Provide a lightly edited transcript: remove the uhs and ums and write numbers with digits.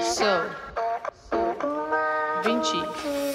So, Vinci.